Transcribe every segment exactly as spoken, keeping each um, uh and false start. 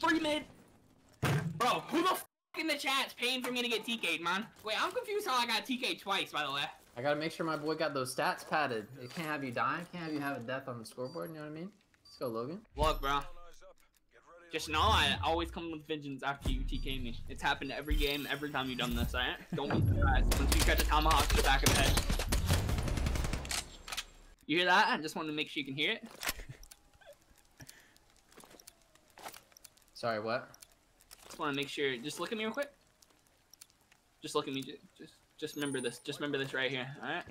three mid. Bro, who the f in the chat's paying for me to get T K'd, man? Wait, I'm confused how I got T K'd twice, by the way. I gotta make sure my boy got those stats padded. It can't have you dying, can't have you have a death on the scoreboard, you know what I mean? Let's go, Logan. Look, bro. Just know I always come with vengeance after you T K me. It's happened every game, every time you've done this, alright? Don't be surprised. Once you catch a tomahawk to the back of the head. You hear that? I just wanted to make sure you can hear it. Sorry, what? Just want to make sure. Just look at me real quick. Just look at me. Just, just remember this. Just remember this right here. All right.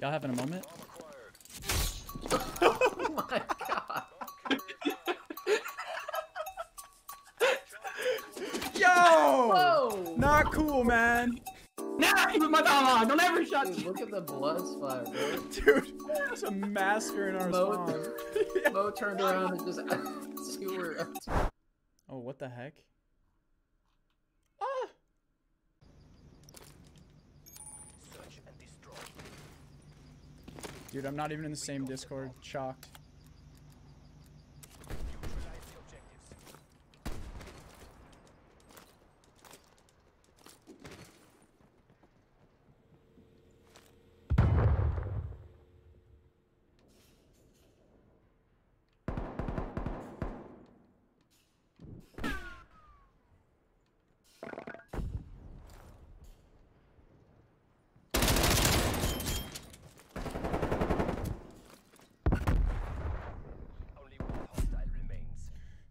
Y'all having a moment? Oh my god. Yo! Whoa. Not cool, man. Nah, put my bomb on. Don't ever shut. Dude, look at the blood splatter, bro. Dude, there's a massacre in our spawn. Mo turned around and just skewered. Oh, what the heck? Ah! Search and destroy. Dude, I'm not even in the same Discord. Shocked.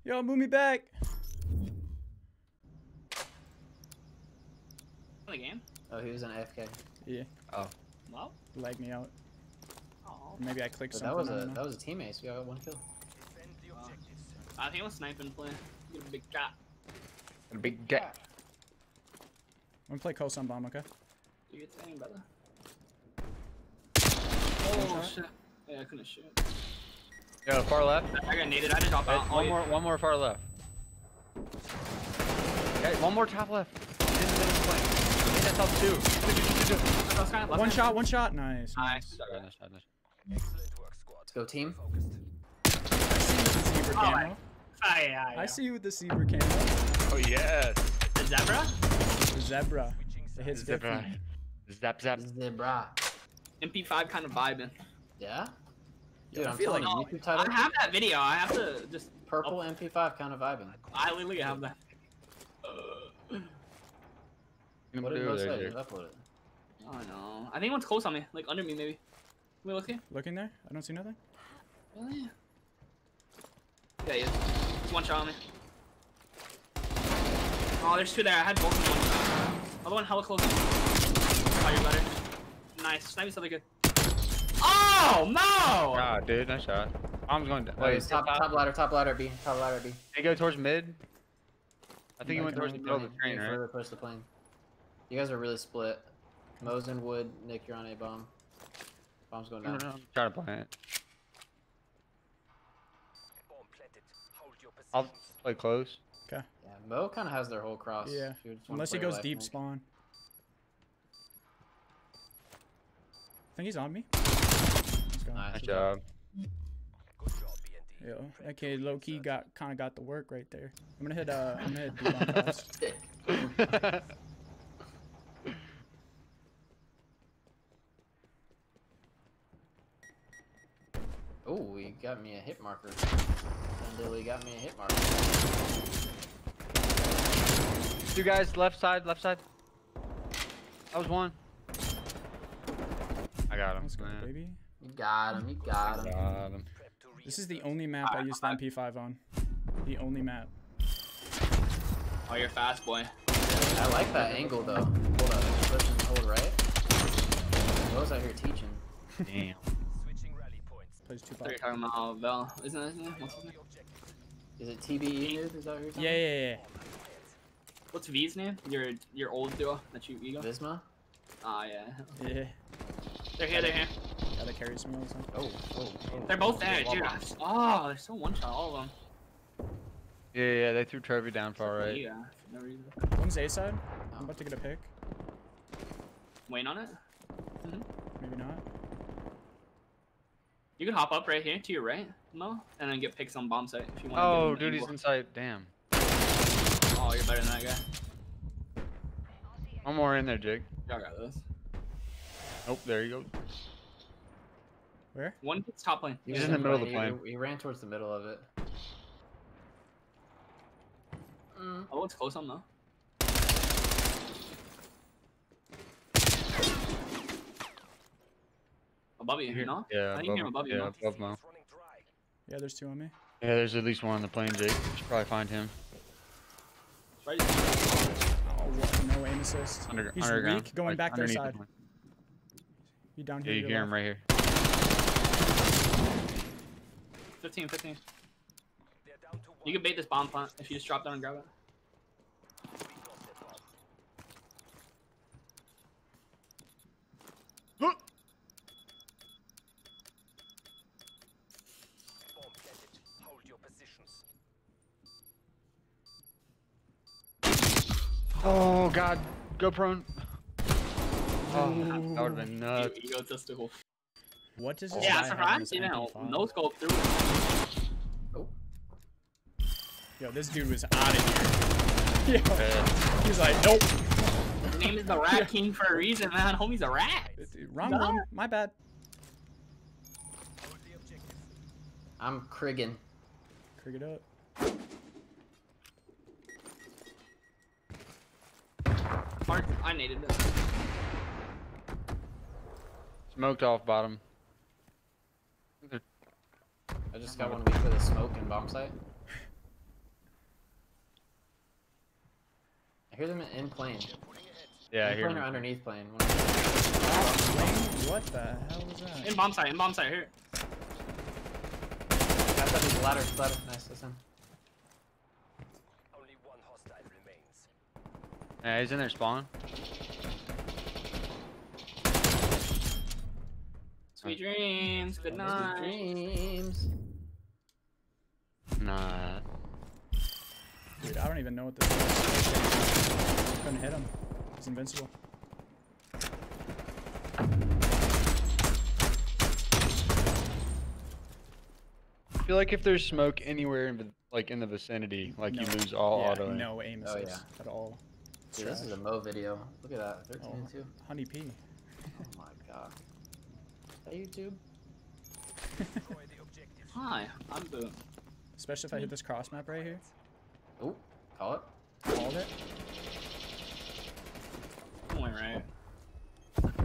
Yo, move me back. The game? Oh, he was on A F K. Yeah. Oh. Well. Lag me out. Oh. Maybe I clicked but something. That was a that was a teammate. So we got one kill. The oh. I think it was sniping play. Get a big cat. A big cat. I'm gonna play Kosan bomb, okay? You get the name, brother. Oh, oh shit! Yeah, I couldn't shoot. Yo, far left. I got needed. I just dropped out. One more, one more far left. Okay, one more top left. That's up two. One shot, one shot. Nice. Nice. Go team. I see you with the zebra camo. I see you with the zebra camo. Oh yes. The zebra. The zebra. It hits zebra. Zap zap. Zebra. M P five kind of vibing. Yeah. Dude, I'm I feel like no, YouTube title. I have that video. I have to just purple oh. M P five kind of vibing. I literally have that. Uh, what did you say? You uploaded it. Oh no. I think one's close on me, like under me maybe. Can we look here? Look in there. I don't see nothing. Really? Yeah, yeah. It's one shot on me. Oh, there's two there. I had both of them. Other one hella close. Oh, you're better. Nice. Snipe is something good. Oh no! Nah, dude, nice shot. I'm going down. Wait, top, top ladder, top ladder B, top ladder B. They go towards mid. I think he went towards the middle of the train, right? Further push the plane. You guys are really split. Mo's in wood. Nick, you're on a bomb. Bomb's going down. No, no, no. Try to plant it. I'll play close. Okay. Yeah, Mo kind of has their whole cross. Yeah. Unless he goes deep spawn. I think he's on me. Nice job. Yo, that kid low key got kind of got the work right there. I'm gonna hit uh, I'm gonna hit D-bomb. Oh, he got me a hit marker. Literally got me a hit marker. Two guys, left side, left side. That was one. I got him. Let's go, baby. You got him, you got him. got him. This is the only map I, I used the M P five on. The only map. Oh, you're fast, boy. I like that angle, though. Hold up, push and hold right. I was out here teaching. Damn. Switching rally points. Plays two bots. Talking about Bell. Isn't that his name? What's his name? Is it T B E? Is that your name? Yeah, yeah, yeah. What's V's name? Your your old duo that you ego? Visma? Ah, oh, yeah. Yeah. They're here, they're here. Gotta carry some wheels on. Oh, oh, oh. They're both there, dude. Oh, they're so one shot, all of them. Yeah, yeah, they threw Trevi down far right. Yeah, for no reason. One's A side. Oh. I'm about to get a pick. Wayne on it? Mm-hmm. Maybe not. You can hop up right here to your right. Mo, and then get picks on bomb site if you want. Oh, dude, he's inside. Damn. Oh, you're better than that guy. One more in there, Jig. Y'all got this. Oh, there you go. Where? One kid's top lane. He's, he's in the middle of the plane. He, he ran towards the middle of it. Mm. Oh, it's close on though. Above you, you know? Yeah, above, him above, you, yeah, know? above Mo. Yeah, there's two on me. Yeah, there's at least one on the plane, Jake. You should probably find him. Right. Oh, no aim assist. Under, He's underground. Weak, going like, back their side. You down here? Yeah, you hear left. him right here. fifteen, fifteen. You can bait this bomb plant if you just drop down and grab it. Oh god, go prone. Oh, that would have been nuts. Ego testicle. What does this? Yeah, surprise! You know, no scope through. Oh. Yo, this dude was out of here. Yo, yeah. He's like, nope. His name is the Rat King for a reason, man. Homie's a rat. Dude, wrong one. My bad. I'm Kriggin. Krig it up. I needed this. Smoked off bottom. I just got one of these for the smoke and bomb site. I hear them in plane. Yeah, in I hear plane them. Or underneath plane. One what the hell was that? In bomb site, in bomb site, here. I thought it was a ladder. ladder. Nice, that's him. Yeah, he's in there spawn. Sweet dreams, good night. Sweet dreams. Nah. Dude, I don't even know what this is. Couldn't hit him. He's invincible. I feel like if there's smoke anywhere, in, like in the vicinity, like no. you lose all yeah, auto. No aim assist oh, yeah. at all. Dude, this is a Mo video. Look at that. thirteen and two. Honey P. Oh my god. Is that YouTube? Hi, I'm Boom. Especially if I hit this cross map right here. Oh, call it. Called it. Going right.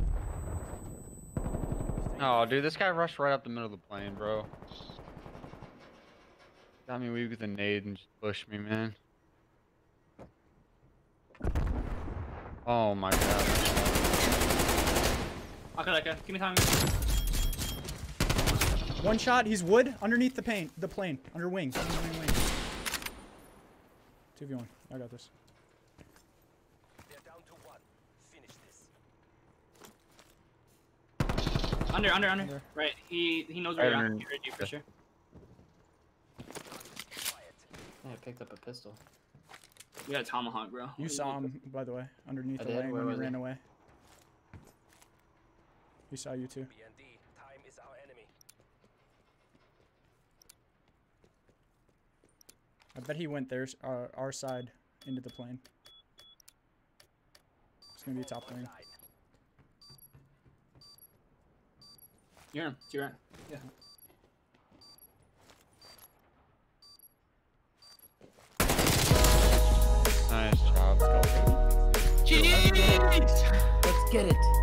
Oh, dude, this guy rushed right up the middle of the plane, bro. Got me weak with a nade and just pushed me, man. Oh my god. Okay, okay. Give me time. One shot. He's wood underneath the paint, the plane, under wing. Under wing. two v one. I got this. They're down to one. Finish this. Under, under, under. under. Right. He he knows where you're at. He's ready for sure. I picked up a pistol. You got a tomahawk, bro. You saw him, by the way, underneath I the lane when we ran away. He saw you too. B N D. Time is our enemy. I bet he went there, uh, our side, into the plane. It's gonna be a top lane. You're him. You're right. Yeah. Nice job. Let's go. Jeez! Let's get it.